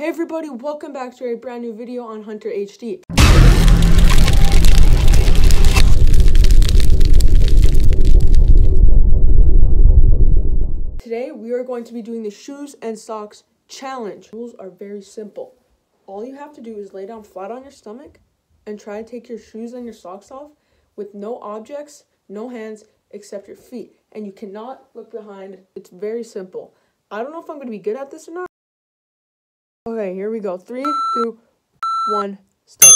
Hey everybody, welcome back to a brand new video on Hunter HD. Today we are going to be doing the shoes and socks challenge. The rules are very simple. All you have to do is lay down flat on your stomach and try to take your shoes and your socks off with no objects, no hands, except your feet. And you cannot look behind. It's very simple. I don't know if I'm going to be good at this or not. Okay, here we go. 3, 2, 1, start.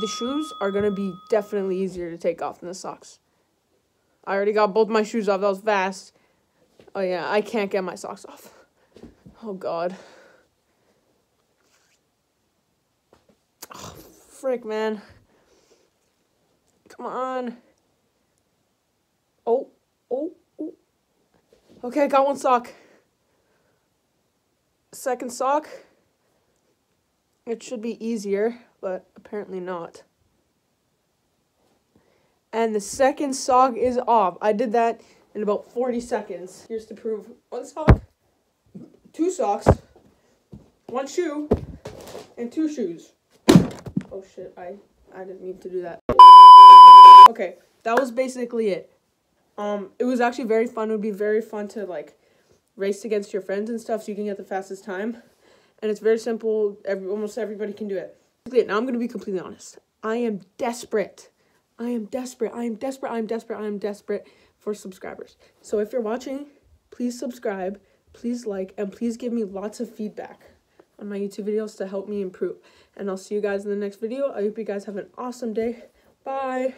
The shoes are going to be definitely easier to take off than the socks. I already got both my shoes off. That was fast. Oh, yeah, I can't get my socks off. Oh, God. Oh, frick, man. Come on. Oh. Okay, I got one sock. Second sock. It should be easier, but apparently not. And the second sock is off. I did that in about 40 seconds. Here's to prove one sock, two socks, one shoe, and two shoes. Oh shit, I didn't mean to do that. Okay, that was basically it. It was actually very fun. It would be very fun to like race against your friends and stuff so you can get the fastest time. And it's very simple. Almost everybody can do it. Now I'm going to be completely honest. I am desperate for subscribers. So if you're watching, please subscribe, please like, and please give me lots of feedback on my YouTube videos to help me improve. And I'll see you guys in the next video. I hope you guys have an awesome day. Bye.